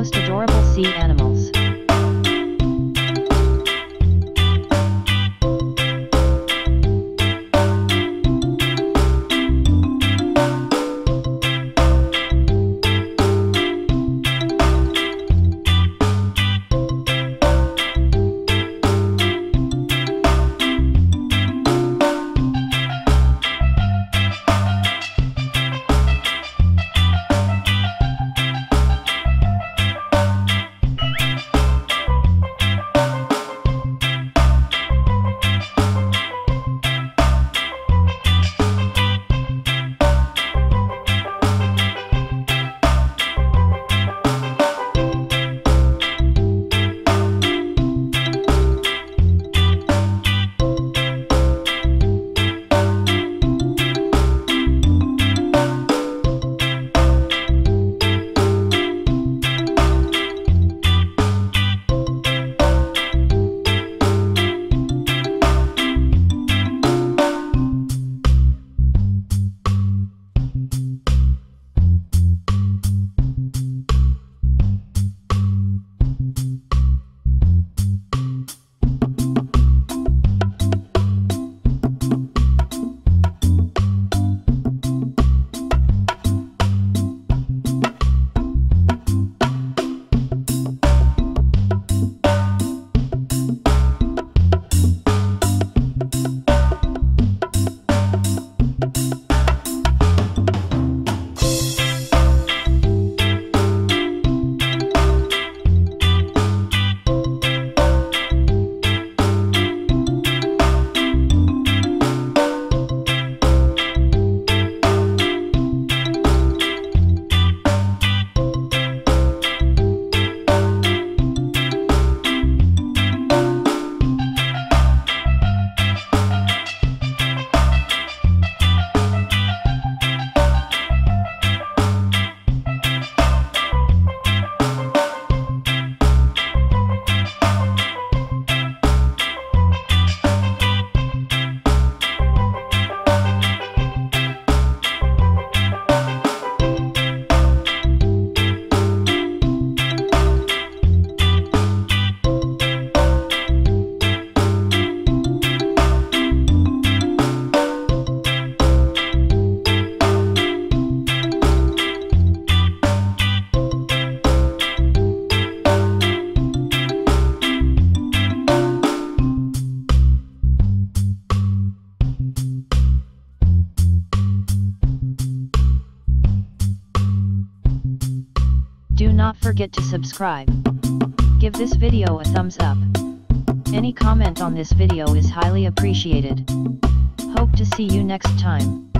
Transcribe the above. most adorable sea animals. Do not forget to subscribe. Give this video a thumbs up. Any comment on this video is highly appreciated. Hope to see you next time.